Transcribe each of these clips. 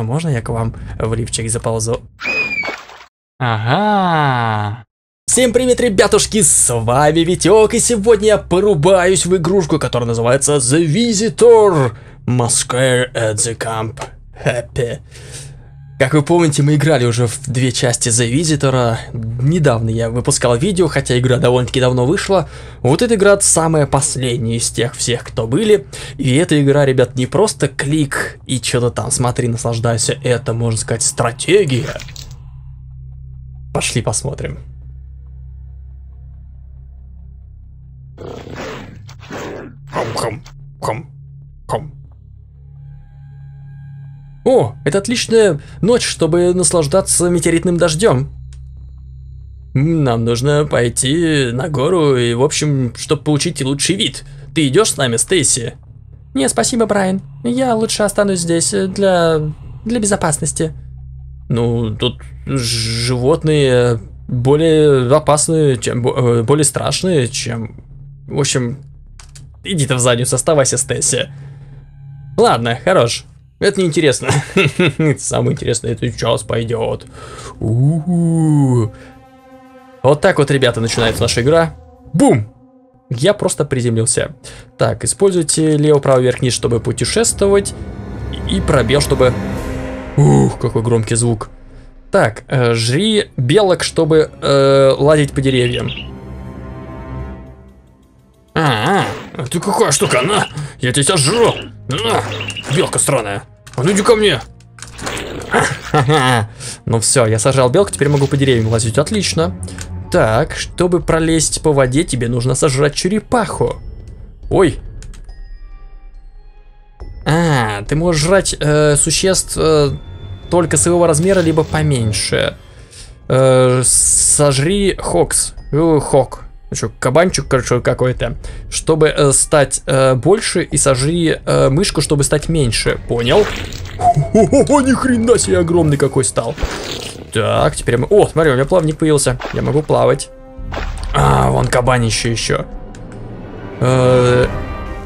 А можно я к вам в лифчик заползу? Ага. Всем привет, ребятушки, с вами Витек, и сегодня я порубаюсь в игрушку, которая называется The Visitor Massacre at Camp Happy. Как вы помните, мы играли уже в две части The Visitor. Недавно я выпускал видео, хотя игра довольно-таки давно вышла. Вот эта игра самая последняя из тех всех, кто были. И эта игра, ребят, не просто клик и что-то там, смотри, наслаждайся. Это, можно сказать, стратегия. Пошли посмотрим. Хом-хом-хом-хом. О, это отличная ночь, чтобы наслаждаться метеоритным дождем. Нам нужно пойти на гору и, в общем, чтобы получить лучший вид. Ты идешь с нами, Стейси? Не, спасибо, Брайан. Я лучше останусь здесь для безопасности. Ну, тут животные более опасные, чем более страшные, чем... В общем, иди ты в задницу, оставайся, Стейси. Ладно, хорош. Это неинтересно. Самое интересное, это сейчас пойдет. Вот так вот, ребята, начинается наша игра. Бум! Я просто приземлился. Так, используйте лево-право вверх-вниз, чтобы путешествовать. И пробел, чтобы... Ух, какой громкий звук. Так, жри белок, чтобы лазить по деревьям. А ты какая штука, на? Я тебя жру. Белка странная. А ну иди ко мне. Ну все, я сажал белку, теперь могу по деревьям лазить. Отлично. Так, чтобы пролезть по воде, тебе нужно сожрать черепаху. Ой. А, ты можешь жрать существ только своего размера, либо поменьше. Сожри Хокс. Хок. Ну что, кабанчик, короче, какой-то. Чтобы стать больше, и сожри мышку, чтобы стать меньше. Понял? О, ни хрена себе, огромный какой стал. Так, теперь мы... О, смотри, у меня плавник появился. Я могу плавать. А, вон кабанище еще.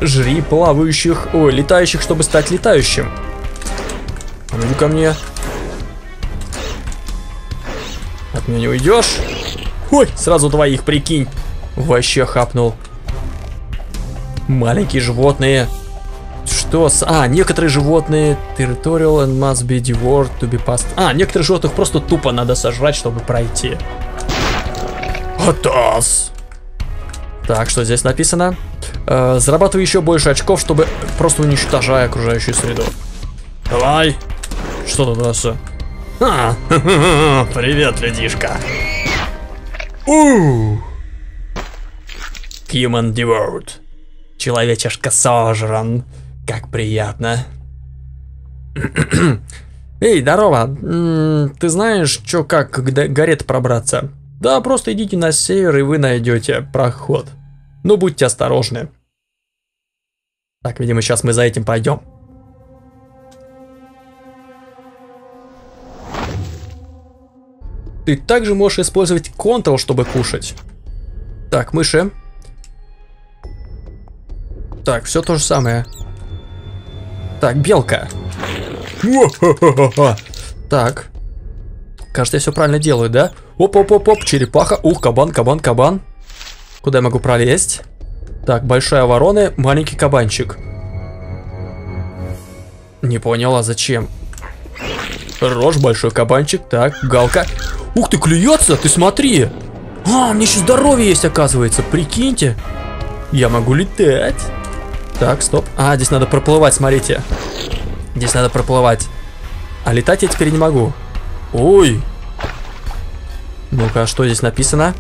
Жри плавающих... Ой, летающих, чтобы стать летающим. А ну иди ко мне. От меня не уйдешь. Ой, сразу двоих, прикинь. Вообще хапнул. Маленькие животные. Что с... А, некоторые животные... Territorial and must be devoured to be passed. А, некоторых животных просто тупо надо сожрать, чтобы пройти. Атас! Так, что здесь написано? Зарабатывай еще больше очков, чтобы... Просто уничтожая окружающую среду. Давай! Что тут у нас? А, привет, людишка. Human devoured. Человечешка сожран. Как приятно. Эй, здорово. Ты знаешь, чё, как к горе пробраться? Да, просто идите на север, и вы найдете проход. Но будьте осторожны. Так, видимо, сейчас мы за этим пойдем. Ты также можешь использовать Ctrl, чтобы кушать. Так, мыши. Так, все то же самое. Так, белка. Так. Кажется, я все правильно делаю, да? Оп-оп-оп-оп, черепаха. Ух, кабан, кабан, кабан. Куда я могу пролезть? Так, большая ворона, маленький кабанчик. Не поняла, зачем? Рожь, большой кабанчик. Так, галка. Ух ты, клюется, ты смотри. А, у меня еще здоровье есть, оказывается. Прикиньте. Я могу летать. Так, стоп. А, здесь надо проплывать, смотрите. Здесь надо проплывать. А летать я теперь не могу. Ой. Ну-ка, что здесь написано?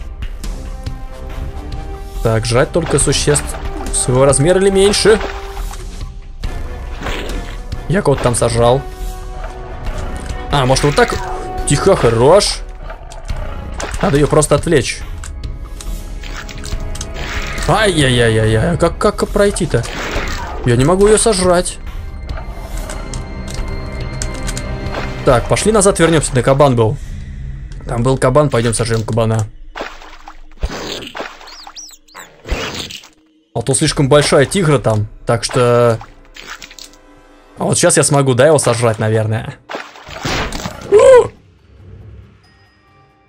Так, жрать только существ своего размера или меньше. Я кого-то там сожрал. А, может вот так? Тихо, хорош. Надо ее просто отвлечь. Ай-яй-яй-яй-яй. Как пройти-то? Я не могу ее сожрать. Так, пошли назад, вернемся. Да, кабан был. Там был кабан, пойдем сожрем кабана. А то слишком большая тигра там. Так что... А вот сейчас я смогу, да, его сожрать, наверное.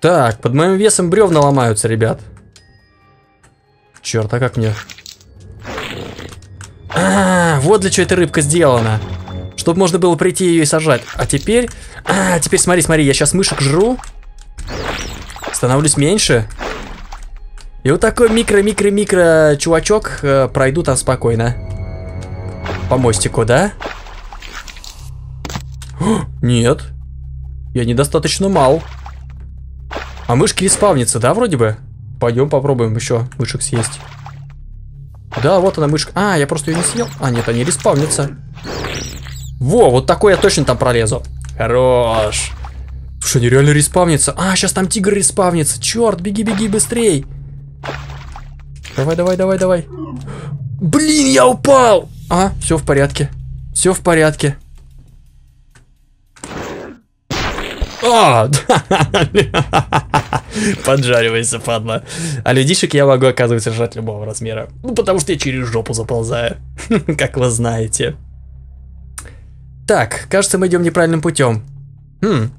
Так, под моим весом бревна ломаются, ребят. Черт, а как мне? А, вот для чего эта рыбка сделана. Чтобы можно было прийти ее и сажать. А теперь... А, теперь смотри, смотри, я сейчас мышек жру. Становлюсь меньше. И вот такой микро-микро-микро чувачок, пройду там спокойно. По мостику, да? О, нет. Я недостаточно мал. А мышки и спавнятся, да, вроде бы? Пойдем попробуем еще мышек съесть. Да, вот она мышка. А, я просто ее не съел. А, нет, они респавнятся. Во, вот такой я точно там пролезу. Хорош. Слушай, они реально респавнятся. А, сейчас там тигр респавнится. Черт, беги, беги, быстрей. Давай, давай, давай, давай. Блин, я упал. А, все в порядке. Все в порядке. О, поджаривайся, падла. А людишек я могу, оказывается, жрать любого размера. Ну, потому что я через жопу заползаю. Как вы знаете. Так, кажется, мы идем неправильным путем. Хм,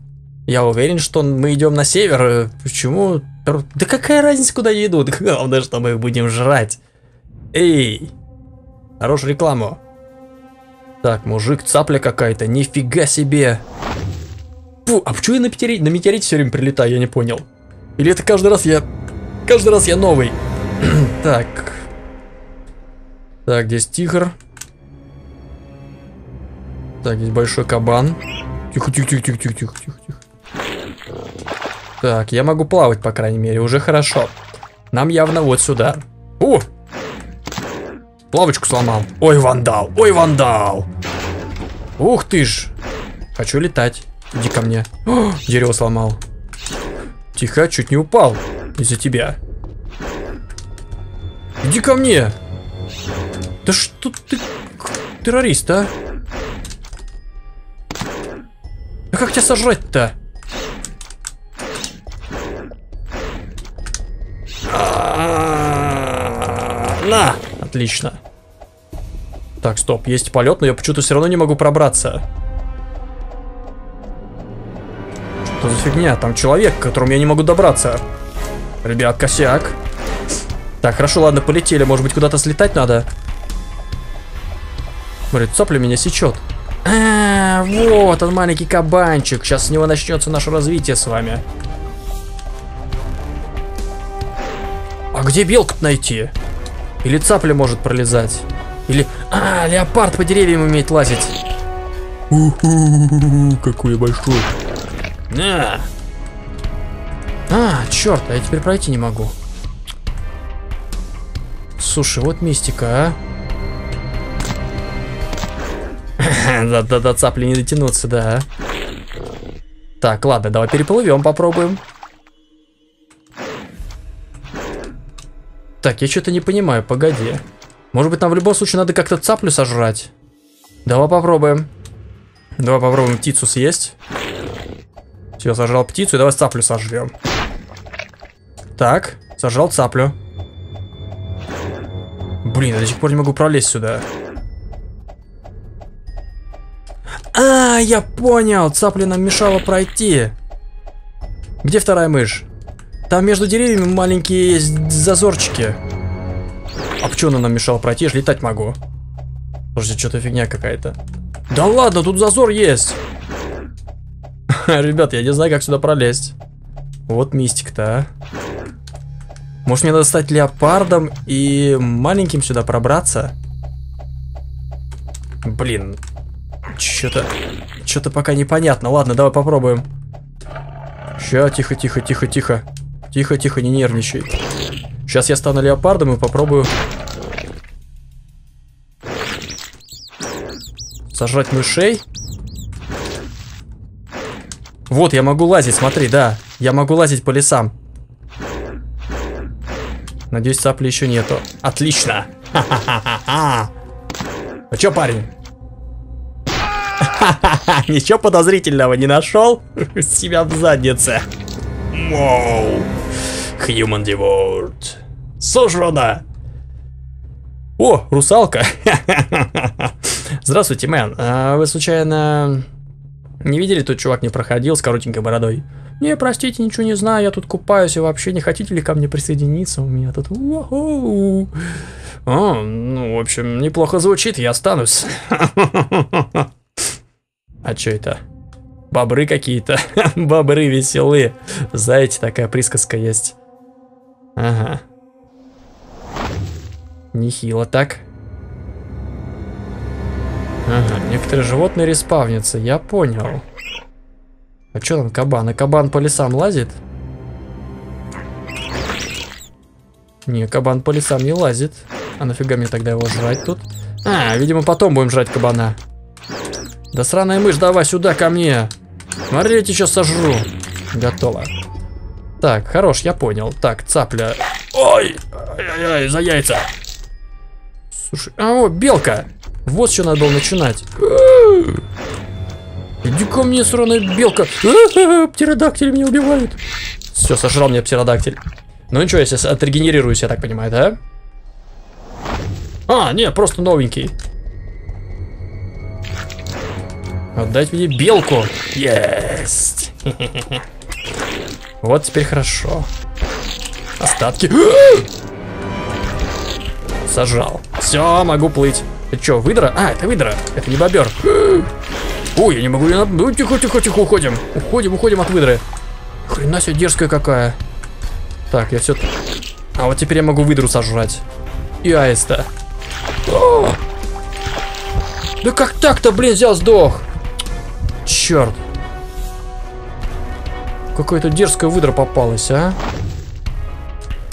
я уверен, что мы идем на север. Почему? Да какая разница, куда они идут? Главное, что мы их будем жрать. Эй, хорошую рекламу. Так, мужик, цапля какая-то. Нифига себе. Фу, а почему я на метеорите все время прилетаю, я не понял. Или это каждый раз я новый. Так. Так, здесь тигр. Так, здесь большой кабан. Тихо. Так, я могу плавать, по крайней мере, уже хорошо. Нам явно вот сюда. О! Плавочку сломал. Ой, вандал! Ой, вандал! Ух ты ж! Хочу летать. Иди ко мне. О, дерево сломал. Тихо, чуть не упал из-за тебя. Иди ко мне. Да что ты, террорист, а? Да как тебя сожрать-то? На, отлично. Так, стоп, есть полет, но я почему-то все равно не могу пробраться. Что за фигня? Там человек, к которому я не могу добраться. Ребят, косяк. Так, хорошо, ладно, полетели. Может быть, куда-то слетать надо? Смотри, цапля меня сечет. А, вот он, маленький кабанчик. Сейчас с него начнется наше развитие с вами. А где белку-то найти? Или цапля может пролезать? Или... А, леопард по деревьям умеет лазить. У-ху-ху-ху-ху, какой большой. На. А, черт, а я теперь пройти не могу. Слушай, вот мистика, а. До цапли не дотянуться, да. Так, ладно, давай переплывем, попробуем. Так, я что-то не понимаю, погоди. Может быть, нам в любом случае надо как-то цаплю сожрать? Давай попробуем. Давай попробуем птицу съесть. Все, сожрал птицу, и давай цаплю сожрем. Так, сожрал цаплю. Блин, я до сих пор не могу пролезть сюда. А, я понял, цапля нам мешала пройти. Где вторая мышь? Там между деревьями маленькие есть зазорчики. А почему она нам мешала пройти? Я же летать могу. Слушайте, что-то фигня какая-то. Да ладно, тут зазор есть. Ребят, я не знаю, как сюда пролезть. Вот мистик-то, а. Может, мне надо стать леопардом и маленьким сюда пробраться? Блин. Что-то пока непонятно. Ладно, давай попробуем. Ща, тихо. Тихо, не нервничай. Сейчас я стану леопардом и попробую... сожрать мышей. Вот, я могу лазить, смотри, да. Я могу лазить по лесам. Надеюсь, цапли еще нету. Отлично. А че, парень? Ничего подозрительного не нашел? Себя в заднице. Моу. Human devoured. Сожрана. О, русалка. Здравствуйте, мэн. Вы случайно... Не видели, тот чувак не проходил с коротенькой бородой. Не, простите, ничего не знаю, я тут купаюсь и вообще не хотите ли ко мне присоединиться? У меня тут... О, ну, в общем, неплохо звучит, я останусь. А чё это? Бобры какие-то. Бобры веселые. Знаете, такая присказка есть. Ага. Нехило так. Ага, некоторые животные респавнятся, я понял. А чё там кабан? А кабан по лесам лазит? Не, кабан по лесам не лазит. А нафига мне тогда его жрать тут? А, видимо, потом будем жрать кабана. Да сраная мышь, давай сюда ко мне. Смотри, я тебя сейчас сожру. Готово. Так, хорош, я понял. Так, цапля. Ой, ай-яй-яй, за яйца. Слушай, а вот белка. Вот с чего надо было начинать. Иди ко мне, сраная белка. Птеродактиль меня убивает. Все, сожрал мне птеродактиль. Ну ничего, я сейчас отрегенерируюсь, я так понимаю, да? А, нет, просто новенький. Отдайте мне белку. Есть. Вот теперь хорошо. Остатки. Сожрал. Все, могу плыть. Это что, выдра? А, это выдра. Это не бобер. Ой, я не могу. Ну, тихо, тихо, тихо, уходим. Уходим, уходим от выдры. Хрена себе дерзкая какая. Так, я все... А вот теперь я могу выдру сожрать. И аиста. О! Да как так-то, блин, взял, сдох. Черт. Какая-то дерзкая выдра попалась, а?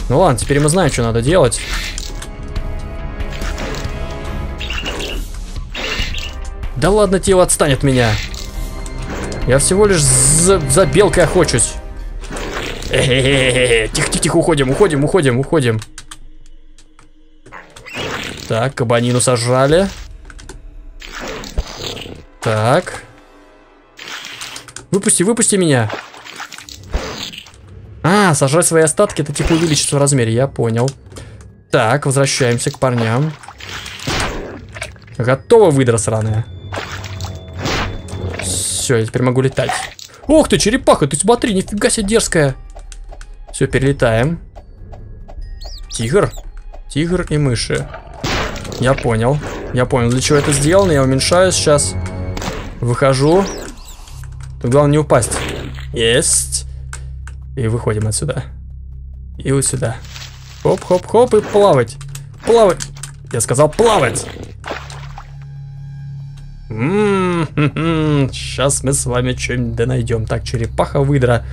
Ну ладно, теперь мы знаем, что надо делать. Да ладно, тело, отстань от меня. Я всего лишь за белкой охочусь. Тихо-тихо, уходим, уходим, уходим, уходим. Так, кабанину сожрали. Так. Выпусти, выпусти меня. А, сожрать свои остатки, это типа увеличится в размере, я понял. Так, возвращаемся к парням. Готова выдра сраная. Все, я теперь могу летать. Ох ты, черепаха, ты смотри, нифига себе дерзкая. Все, перелетаем. Тигр. Тигр и мыши. Я понял. Я понял, для чего это сделано. Я уменьшаюсь сейчас. Выхожу. Тут главное не упасть. Есть. И выходим отсюда. И вот сюда. Хоп-хоп-хоп и плавать. Плавать. Я сказал плавать. Сейчас мы с вами что-нибудь да найдем. Так, черепаха, выдра.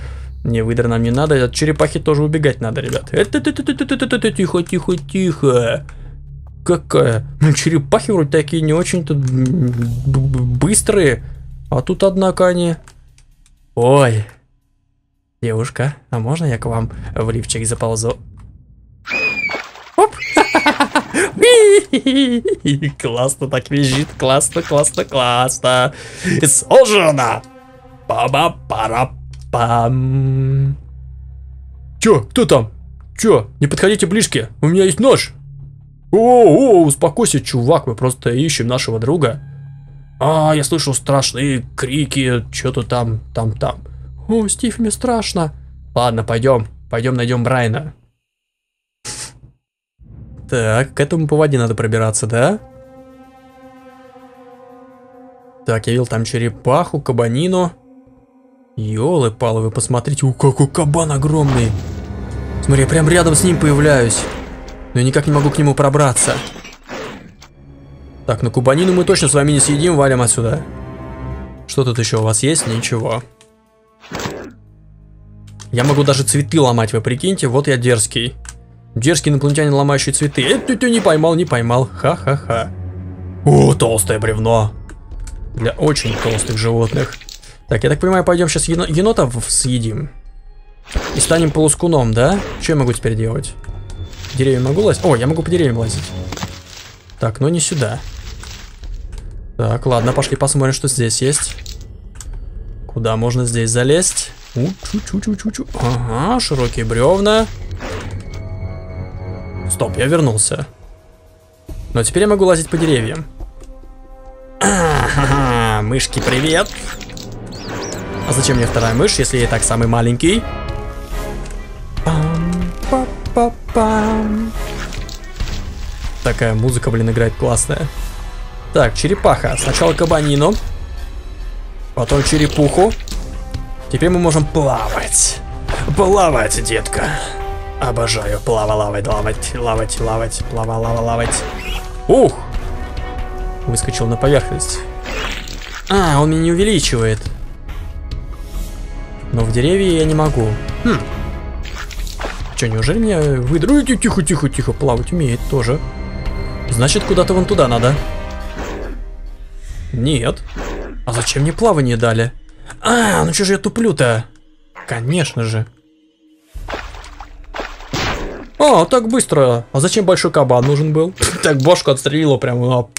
Не, выдра нам не надо. От черепахи тоже убегать надо, ребят. Тихо, тихо, тихо. Какая? Ну, черепахи вроде такие не очень-то быстрые. А тут, однако, они... Ой. Девушка, а можно я к вам в лифчик заползу? Оп! Классно так визжит, классно, классно, классно. Сожрано! Ба-ба-пара-пам. Чё, кто там? Чё, не подходите близко, у меня есть нож. О, успокойся, чувак, мы просто ищем нашего друга. А, я слышал страшные крики, что-то там. О, Стив, мне страшно. Ладно, пойдем найдем Брайана. Так, к этому по воде надо пробираться, да? Так, я видел там черепаху, кабанину. Ёлы-палы, вы посмотрите, у какой кабан огромный. Смотри, я прям рядом с ним появляюсь. Но я никак не могу к нему пробраться. Так, ну кабанину мы точно с вами не съедим, валим отсюда. Что тут еще у вас есть? Ничего. Я могу даже цветы ломать, вы прикиньте, вот я дерзкий. Дерзкий инопланетянин, ломающий цветы. Ты не поймал, не поймал. Ха-ха-ха. О, толстое бревно. Для очень толстых животных. Так, я так понимаю, пойдем сейчас енотов съедим. И станем полускуном, да? Что я могу теперь делать? Деревья могу лазить? О, я могу по деревьям лазить. Так, но не сюда. Так, ладно, пошли посмотрим, что здесь есть. Куда можно здесь залезть? Чу-чу-чу-чу-чу. Ага, широкие бревна. Стоп, я вернулся. Но теперь я могу лазить по деревьям. Мышки, привет. А зачем мне вторая мышь, если я и так самый маленький? Пам-па-па-пам. Такая музыка, блин, играет классная. Так, черепаха. Сначала кабанину. Потом черепуху. Теперь мы можем плавать. Плавать, детка. Обожаю. Плава-лавать. Ух! Выскочил на поверхность. А, он меня не увеличивает. Но в деревья я не могу. Хм. Че, неужели меня выдру... Тихо-тихо-тихо. Плавать умеет тоже. Значит, куда-то вон туда надо. Нет. А зачем мне плавание дали? А, ну что же я туплю-то? Конечно же. А, так быстро. А зачем большой кабан нужен был? Так бошку отстрелила прямо.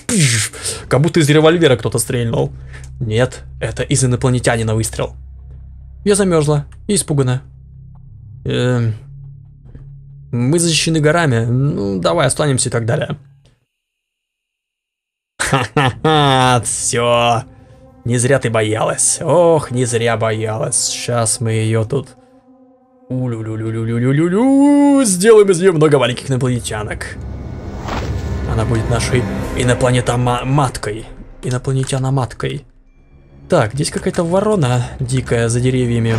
Как будто из револьвера кто-то стрельнул. Нет, это из инопланетянина выстрел. Я замерзла и испугана. Мы защищены горами. Ну, давай останемся и так далее. Ха-ха-ха, все. Не зря ты боялась. Ох, не зря боялась. Сейчас мы ее тут... Сделаем из нее много маленьких инопланетянок. Она будет нашей инопланетоматкой. Инопланетяноматкой. Так, здесь какая-то ворона дикая за деревьями.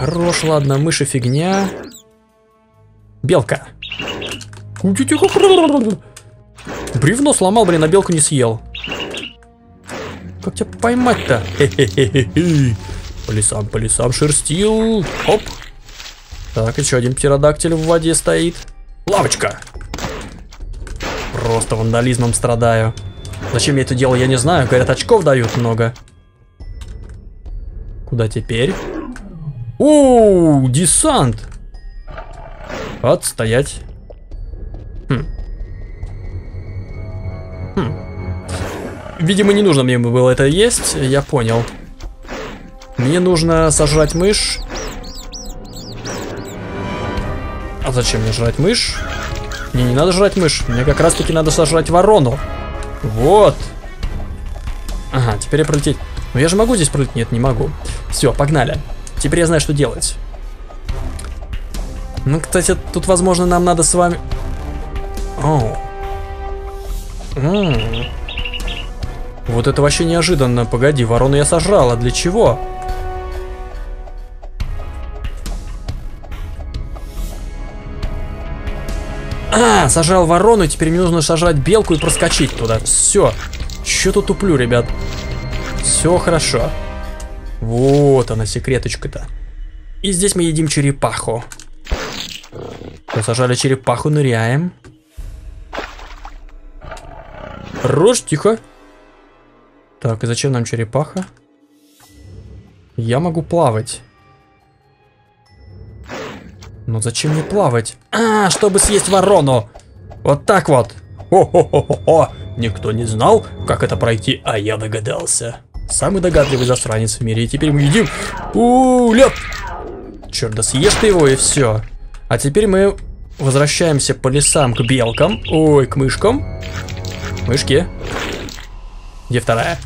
Рожь, ладно, мыши фигня. Белка. Бревно сломал, блин, а белку не съел. Как тебя поймать-то? По лесам шерстил. Оп. Так, еще один птеродактиль в воде стоит. Лавочка. Просто вандализмом страдаю. Зачем я это делал, я не знаю. Говорят, очков дают много. Куда теперь? Оу, десант. Отстоять. Видимо, не нужно мне было это есть. Я понял. Мне нужно сожрать мышь. А зачем мне жрать мышь? Мне не надо жрать мышь. Мне как раз таки надо сожрать ворону. Вот. Ага, теперь я пролететь. Но я же могу здесь пролететь? Нет, не могу. Все, погнали. Теперь я знаю, что делать. Ну, кстати, тут, возможно, нам надо с вами... Оу. Вот это вообще неожиданно. Погоди, ворону я сожрал, а для чего? А, сожрал ворону, и теперь мне нужно сожрать белку и проскочить туда. Все. Че тут туплю, ребят? Все хорошо. Вот она, секреточка-то. И здесь мы едим черепаху. Сожрали черепаху, ныряем. Рожь, тихо. Так, и зачем нам черепаха? Я могу плавать. Но зачем мне плавать? А, чтобы съесть ворону. Вот так вот. О-хо-хо-хо-хо. Никто не знал, как это пройти, а я догадался. Самый догадливый засранец в мире. И теперь мы едим. У-у-у, лед. Черт, да съешь ты его и все. А теперь мы возвращаемся по лесам к белкам. Ой, к мышкам. Мышки. Где вторая?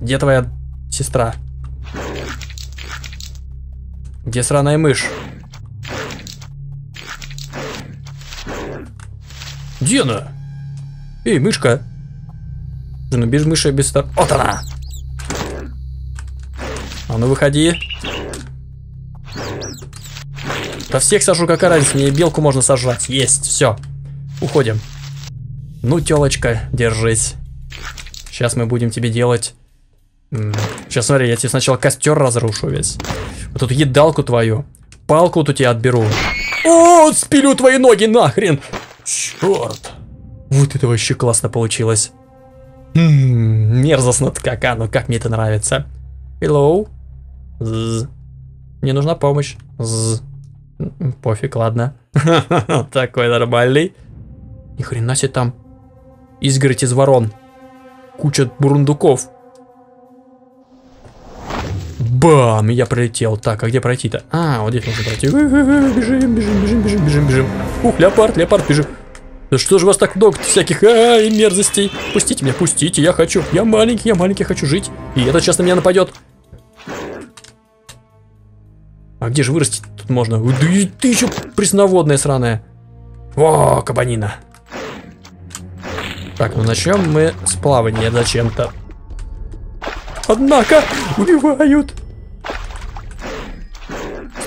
Где твоя сестра? Где сраная мышь? Где она? Эй, мышка. Ну без мыши, без стар... Вот она! А ну выходи. Да всех сажу, какая разница, мне белку можно сажать. Есть, все. Уходим. Ну, телочка, держись. Сейчас мы будем тебе делать... Сейчас, смотри, я тебе сначала костер разрушу весь. Вот тут едалку твою. Палку вот у тебя отберу. О, спилю твои ноги нахрен! Черт! Вот это вообще классно получилось. Мерзостно как, а, ну как мне это нравится. Hello? Мне нужна помощь. Пофиг, ладно. Такой нормальный. Ни хрена себе там. Изгородь из ворон. Куча бурундуков. Бам! Я пролетел. Так, а где пройти-то? А, вот здесь нужно пройти. Бежим. Ух, леопард, бежим. Да что же у вас так много всяких и мерзостей? Пустите меня, я хочу. Я маленький, хочу жить. И это сейчас на меня нападет. А где же вырастить тут можно? Да ты еще пресноводная сраная. О, кабанина. Так, ну начнем мы с плавания зачем-то. Однако, убивают.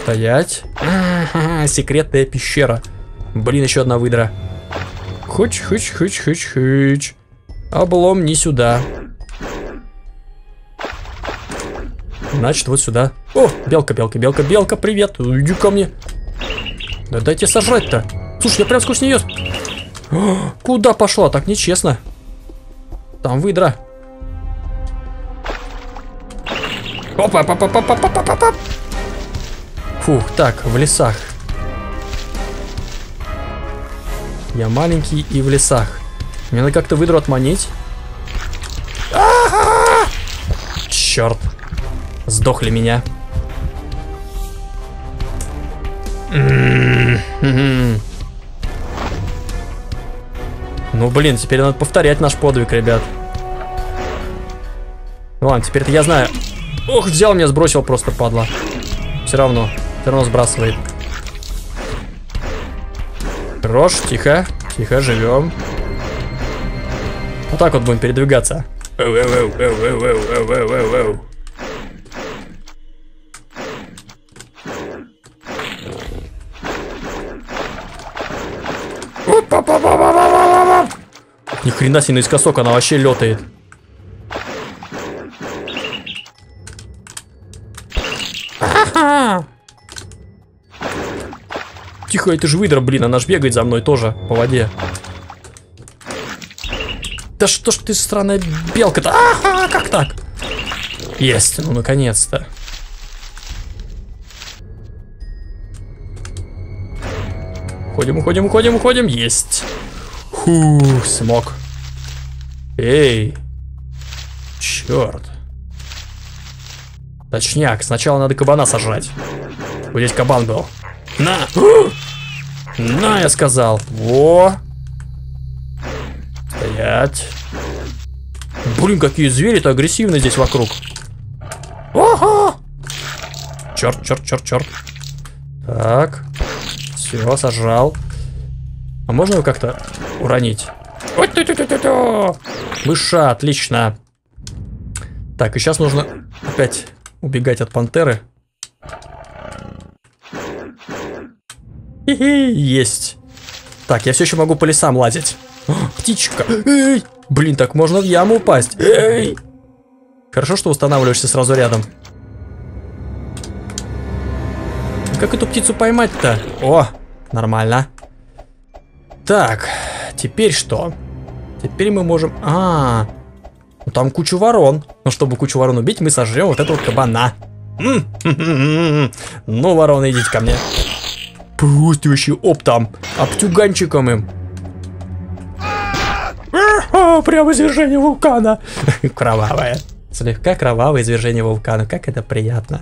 Стоять. А-а-а, секретная пещера. Блин, еще одна выдра. Хыч-хыч-хыч-хыч-хыч. Облом не сюда. Значит, вот сюда. О, белка, белка, белка, белка, привет. Иди ко мне. Да дайте сожрать-то. Слушай, я прям сквозь нее. О, куда пошла? Так нечестно. Там выдра. Опа, папа, папа, папа, папа. Фух, так, в лесах. Я маленький и в лесах. Мне надо как-то выдру отманить. А-а-а! Черт. Сдохли меня. Ну блин, теперь надо повторять наш подвиг, ребят. Ну ладно, теперь-то я знаю. Ох, взял меня, сбросил просто, падла. Все равно сбрасывает. Хорош, тихо, тихо, живем. Вот так вот будем передвигаться. Ни хрена себе, наискосок она вообще летает. Тихо, это же выдра, блин, она ж бегает за мной тоже по воде. Да что ж ты, странная белка-то? А-а-а, как так? Есть, ну наконец-то. Уходим, уходим, уходим, уходим, есть. Фух, смог. Эй. Черт. Точняк, сначала надо кабана сожрать. Вот здесь кабан был. На! На, я сказал. Во! Стоять. Блин, какие звери-то агрессивные здесь вокруг. Ого! Черт, черт, черт, черт. Так. Все, сожрал. А можно его как-то уронить? Мыша, отлично. Так, и сейчас нужно опять убегать от пантеры. Есть. Так, я все еще могу по лесам лазить. О, птичка. Эй! Блин, так можно в яму упасть. Эй! Хорошо, что устанавливаешься сразу рядом. Как эту птицу поймать-то? О, нормально. Так, теперь что? Теперь мы можем... А, ну там кучу ворон. Но чтобы кучу ворон убить, мы сожрем вот этого кабана. Ну, вороны, идите ко мне. Пусть вообще оптом, обтюганчиком им. Прямо извержение вулкана. Кровавое. Слегка кровавое извержение вулкана. Как это приятно.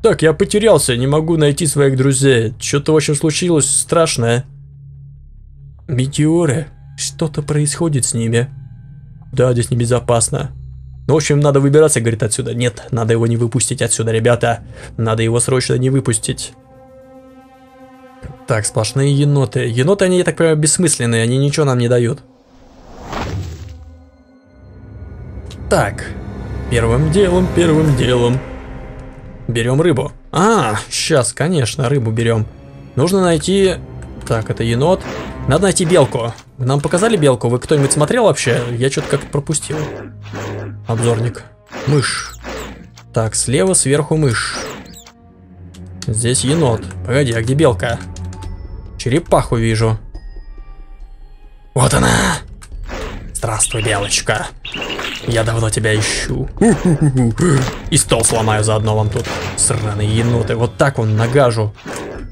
Так, я потерялся, не могу найти своих друзей. Что-то, в общем, случилось страшное. Метеоры. Что-то происходит с ними. Да, здесь небезопасно. Ну, в общем, надо выбираться, говорит, отсюда. Нет, надо его не выпустить отсюда, ребята. Надо его срочно не выпустить. Так, сплошные еноты. Еноты, они, я так понимаю, бессмысленные. Они ничего нам не дают. Так. Первым делом. Берем рыбу. А, сейчас, конечно, рыбу берем. Нужно найти... Так, это енот. Надо найти белку. Нам показали белку? Вы кто-нибудь смотрел вообще? Я что-то как-то пропустил. Обзорник. Мышь. Так, слева, сверху мышь. Здесь енот. Погоди, а где белка? Черепаху вижу. Вот она. Здравствуй, белочка. Я давно тебя ищу. И стол сломаю заодно вам тут. Сраные еноты. Вот так он нагажу.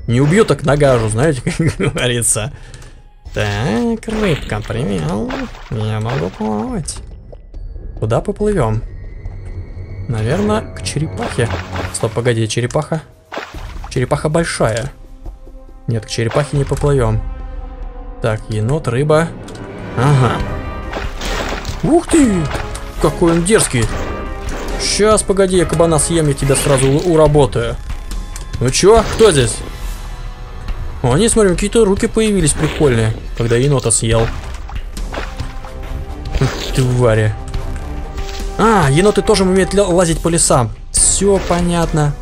Не убью, так нагажу, знаете, как говорится. Так, рыбка, привел. Я могу плавать. Куда поплывем? Наверное, к черепахе. Стоп, погоди, черепаха. Черепаха большая. Нет, к черепахе не поплывем. Так, енот, рыба. Ага. Ух ты! какой он дерзкий. Сейчас, погоди, я кабана съем, я тебя сразу уработаю. Ну чё, кто здесь? О, они, смотрим, какие-то руки появились прикольные, когда енота съел. Твари. А, еноты тоже умеют лазить по лесам. Все понятно.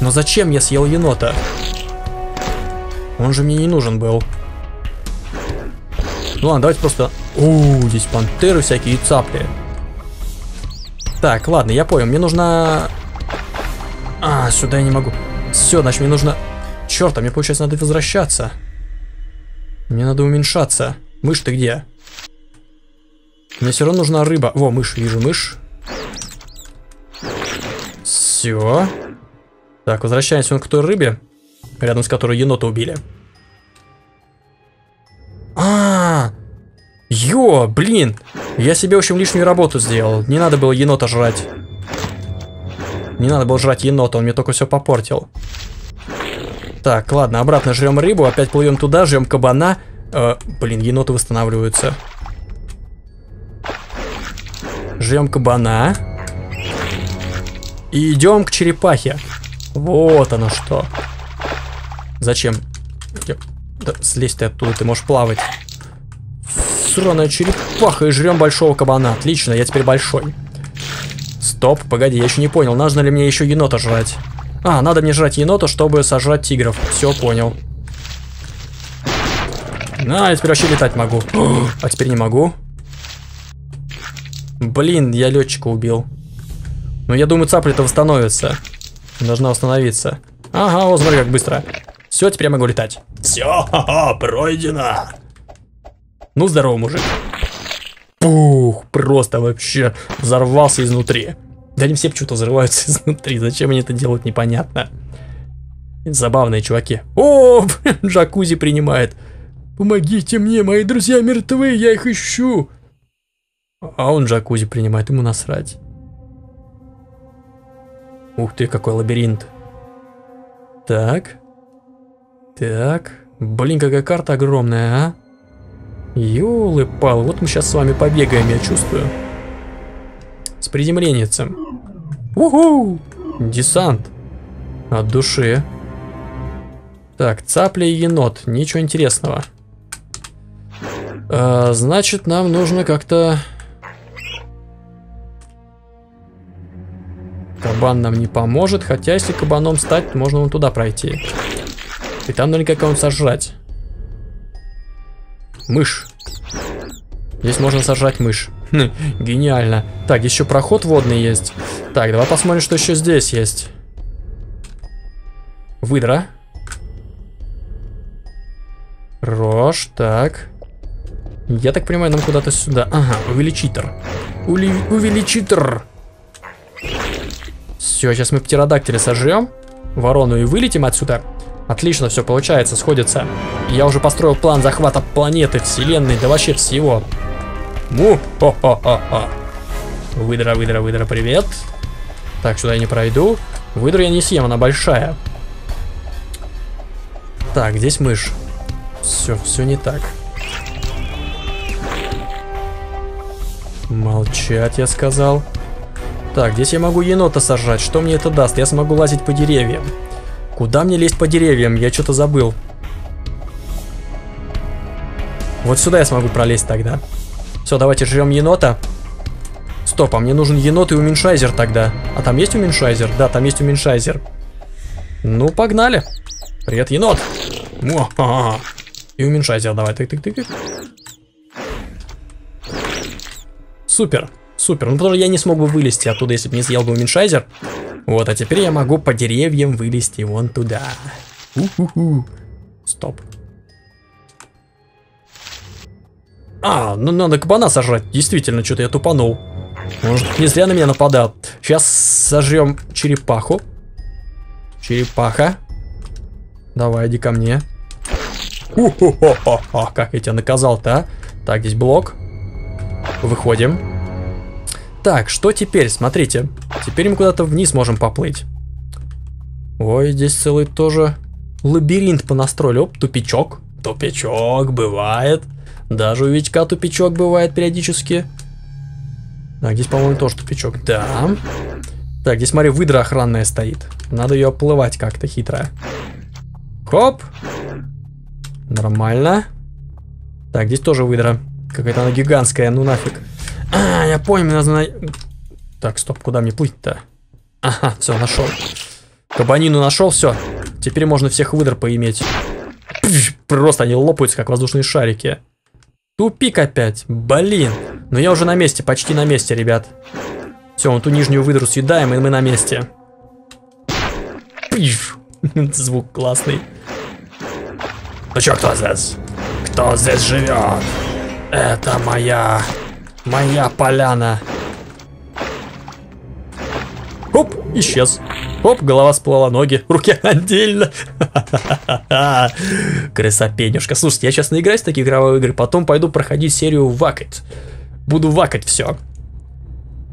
Но зачем я съел енота? Он же мне не нужен был. Ну ладно, давайте просто... О, здесь пантеры всякие и цапли. Так, ладно, я понял. Мне нужно... А, сюда я не могу. Все, значит, мне нужно... Черт, а мне, получается, надо возвращаться. Мне надо уменьшаться. Мышь, ты где? Мне все равно нужна рыба. Во, мышь, вижу мышь. Все. Так, возвращаемся к той рыбе, рядом с которой енота убили. Ё, блин! Я себе, в общем, лишнюю работу сделал. Не надо было енота жрать. Не надо было жрать енота, он мне только все попортил. Так, ладно, обратно жрем рыбу, опять плывем туда, жрем кабана. Блин, еноты восстанавливаются. Жрем кабана. И идем к черепахе. Вот оно что. Зачем? Да, слезь ты оттуда, ты можешь плавать. Сраная черепаха, и жрем большого кабана. Отлично, я теперь большой. Стоп, погоди, я еще не понял, нужно ли мне еще енота жрать. А, надо мне жрать енота, чтобы сожрать тигров. Все, понял. А, я теперь вообще летать могу. А теперь не могу. Блин, я летчика убил. Ну, я думаю, цапля-то восстановится. Должна восстановиться. Ага, о, смотри, как быстро. Все, теперь я могу летать. Все, пройдено. Ну, здорово, мужик. Пух, просто вообще взорвался изнутри. Да они все почему-то взрываются изнутри. Зачем они это делают, непонятно. Забавные чуваки. О, джакузи принимает. Помогите мне, мои друзья мертвы, я их ищу. А он джакузи принимает, ему насрать. Ух ты, какой лабиринт. Так. Так. Блин, какая карта огромная, а. Ёлы-палы, вот мы сейчас с вами побегаем, я чувствую. С приземленницем. Уху! Десант. От души. Так, цапля и енот. Ничего интересного. Значит, нам нужно как-то... Кабан нам не поможет, хотя если кабаном стать, можно вон туда пройти. И там наверняка кого-нибудь сожрать. Мышь. Здесь можно сожрать мышь. Гениально. Так, еще проход водный есть. Так, давай посмотрим, что еще здесь есть. Выдра. Рожь, так. Я так понимаю, нам куда-то сюда. Ага, увеличитор. Увеличитор. Все, сейчас мы птеродактиля сожрем, ворону и вылетим отсюда. Отлично, все получается, сходится. Я уже построил план захвата планеты, вселенной, да вообще всего. Му, хо-хо-хо-хо. Выдра, выдра, выдра, привет. Так, сюда я не пройду. Выдру я не съем, она большая. Так, здесь мышь. Все, все не так. Молчать, я сказал. Так, здесь я могу енота сожрать. Что мне это даст? Я смогу лазить по деревьям. Куда мне лезть по деревьям? Я что-то забыл. Вот сюда я смогу пролезть тогда. Все, давайте жрем енота. Стоп, а мне нужен енот и уменьшайзер тогда. А там есть уменьшайзер? Да, там есть уменьшайзер. Ну, погнали. Привет, енот. О-а-а. И уменьшайзер давай. Тык-тык-тык. Супер. Супер, ну потому что я не смог бы вылезти оттуда, если бы не съел бы уменьшайзер. Вот, а теперь я могу по деревьям вылезти вон туда. У-ху-ху. Стоп. А, ну надо кабана сожрать. Действительно, что-то я тупанул. Может, не зря на меня нападал. Сейчас сожрем черепаху. Черепаха. Давай, иди ко мне. У-ху-ху-ху-ху. Как я тебя наказал-то, а? Так, здесь блок. Выходим. Так, что теперь? Смотрите. Теперь мы куда-то вниз можем поплыть. Ой, здесь целый тоже лабиринт понастроили. Оп, тупичок. Тупичок бывает. Даже у Витька тупичок бывает периодически. Так, здесь, по-моему, тоже тупичок. Да. Так, здесь, смотри, выдра охранная стоит. Надо ее оплывать как-то хитро. Хоп. Нормально. Так, здесь тоже выдра. Какая-то она гигантская, ну нафиг. А, я понял, мне надо... Так, стоп, куда мне плыть-то? Ага, все, нашел. Кабанину нашел, все. Теперь можно всех выдр поиметь. Просто они лопаются, как воздушные шарики. Тупик опять, блин. Но я уже на месте, почти на месте, ребят. Все, вот ту нижнюю выдру съедаем, и мы на месте. Звук классный. Ну чё, кто здесь? Кто здесь живет? Это моя поляна. Оп, исчез. Оп, голова сплыла, ноги, руки отдельно. Красопенюшка. Слушайте, я сейчас наиграюсь в такие игровые игры, потом пойду проходить серию вакать. Буду вакать все.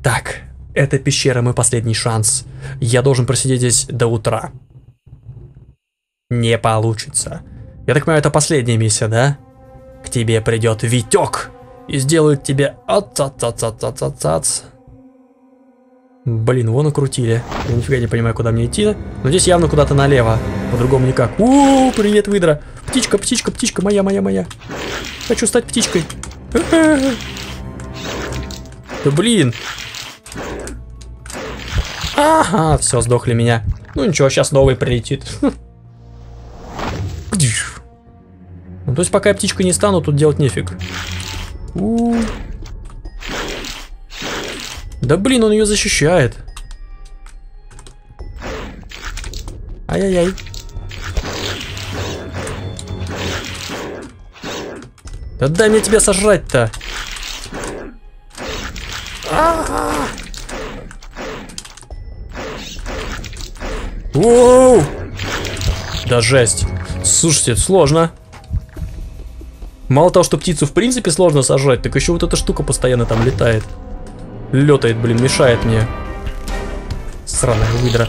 Так, эта пещера мой последний шанс. Я должен просидеть здесь до утра. Не получится. Я так понимаю, это последняя миссия, да? К тебе придет Витек и сделает тебе ац-ац-ац-ац-ац-ац. Блин, вон накрутили. Я нифига не понимаю, куда мне идти. Но здесь явно куда-то налево. По-другому никак. У-у-у, привет, выдра. Птичка, птичка, птичка, моя. Хочу стать птичкой. Да блин. Ага, все, сдохли меня. Ну ничего, сейчас новый прилетит. Ну, то есть, пока я птичкой не стану, тут делать нефиг. Да блин, он ее защищает. Ай-яй-яй. Да дай мне тебя сожрать-то. Воу! Да жесть. Слушайте, это сложно. Мало того, что птицу в принципе сложно сожрать, так еще вот эта штука постоянно там летает. Летает, блин, мешает мне. Сраная выдра.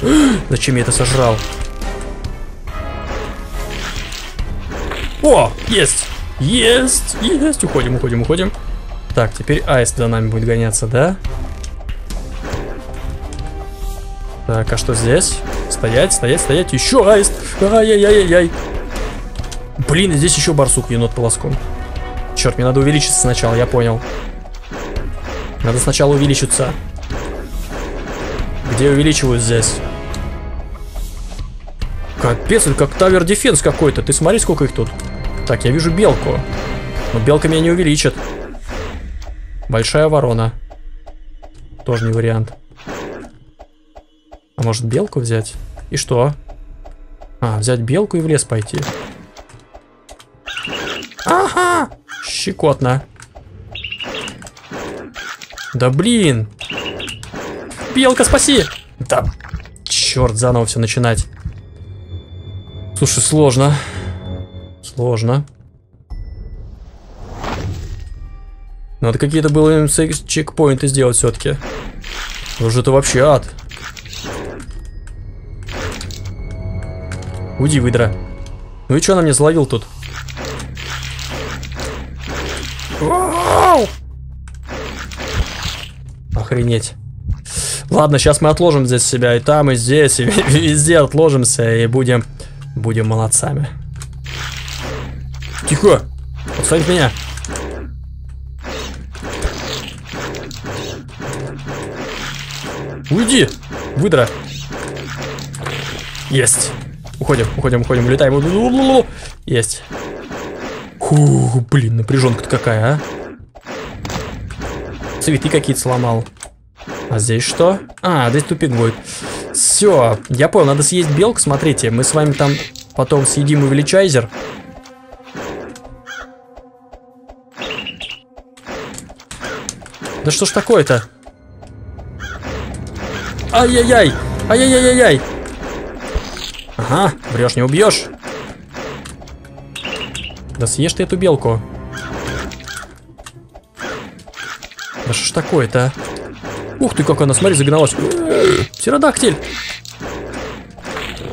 Зачем я это сожрал? О, есть! Есть! Есть! Уходим, уходим, уходим. Так, теперь аист за нами будет гоняться, да? Так, а что здесь? Стоять, стоять, стоять. Еще аист! Ай-яй-яй-яй-яй! Блин, здесь еще барсук, енот полоском. Черт, мне надо увеличиться сначала, я понял. Надо сначала увеличиться. Где увеличивают здесь? Капец, это как тавер дефенс какой-то. Ты смотри, сколько их тут. Так, я вижу белку. Но белка меня не увеличит. Большая ворона. Тоже не вариант. А может белку взять? И что? А, взять белку и в лес пойти. Ага! Щекотно. Да блин! Белка, спаси! Да черт, заново все начинать. Слушай, сложно. Сложно. Надо какие-то было чекпоинты сделать все-таки. Уже это вообще ад. Уйди, выдра. Ну и что она мне заловил тут? Охренеть. Ладно, сейчас мы отложим здесь себя и там, и здесь, и везде отложимся, и будем молодцами. Тихо! Отстань от меня! Уйди! Выдра! Есть! Уходим, уходим, уходим, улетаем. Есть! Фух, блин, напряженка-то какая, а? Цветы какие-то сломал. А здесь что? А, здесь тупик будет. Все, я понял, надо съесть белку, смотрите. Мы с вами там потом съедим увеличайзер. Да что ж такое-то? Ай-яй-яй! Ай-яй-яй-яй-яй! Ага, врешь, не убьешь. Да съешь ты эту белку. Да что ж такое-то? Ух ты, как она, смотри, загналась. Птеродактиль.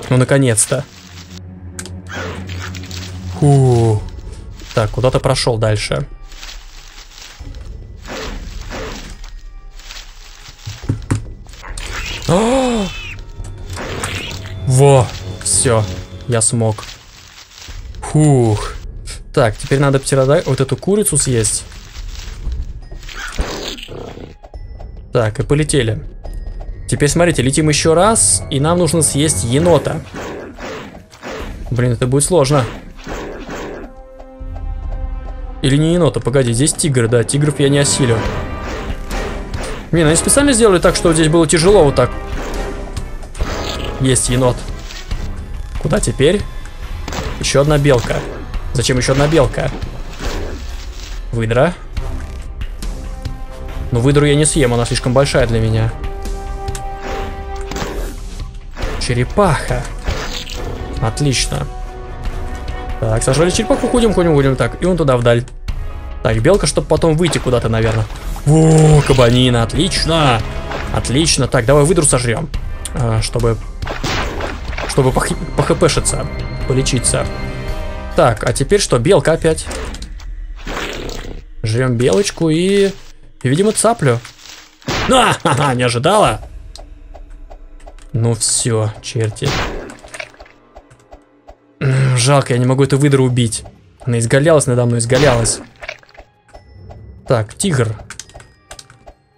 Ну, наконец-то. Фу. Так, куда-то прошел дальше. О! Во, все, я смог. Фух. Так, теперь надо вот эту курицу съесть. Так, и полетели. Теперь смотрите, летим еще раз, и нам нужно съесть енота. Блин, это будет сложно. Или не енота, погоди, здесь тигр, да, тигров я не осилю. Блин, они специально сделали так, что здесь было тяжело вот так. Есть енот. Куда теперь? Еще одна белка. Зачем еще одна белка? Выдра. Но выдру я не съем, она слишком большая для меня. Черепаха. Отлично. Так, сожрали черепаху, ходим, ходим, ходим. Так, и вон туда вдаль. Так, белка, чтобы потом выйти куда-то, наверное. О, кабанина, отлично. Отлично, так, давай выдру сожрем. Чтобы похпшиться, полечиться. Так, а теперь что? Белка опять. Жрем белочку и видимо, цаплю. На! Ха-ха, не ожидала? Ну все, черти. Жалко, я не могу эту выдру убить. Она изгалялась надо мной, изгалялась. Так, тигр.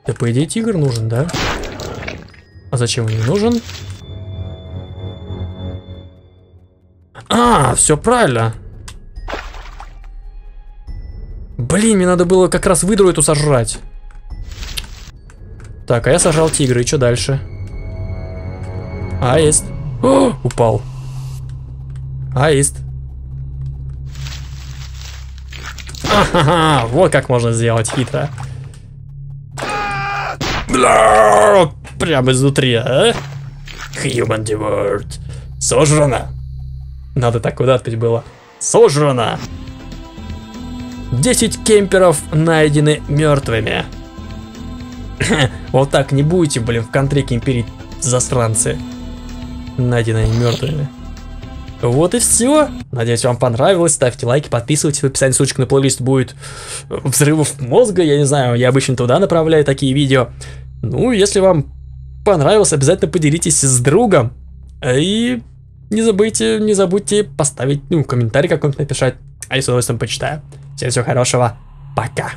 Да, по идее, тигр нужен, да? А зачем он не нужен? А, все правильно. Блин, мне надо было как раз выдру эту сожрать. Так, а я сожрал тигра, и что дальше? Аист. О, упал. Аист. А-ха-ха, вот как можно сделать хитро. Бля, прям изнутри, а? Human devoured. Сожрано. Надо так ударить было. Сожрано. 10 кемперов найдены мертвыми. Вот так не будете, блин, в контре кемперить, засранцы. Найдены мертвыми. Вот и все. Надеюсь, вам понравилось. Ставьте лайки, подписывайтесь. В описании ссылочка на плейлист будет взрывов мозга. Я не знаю, я обычно туда направляю такие видео. Ну, если вам понравилось, обязательно поделитесь с другом. И не забудьте поставить, ну, комментарий какой-нибудь написать. А я с удовольствием почитаю. Всем всего хорошего. Пока.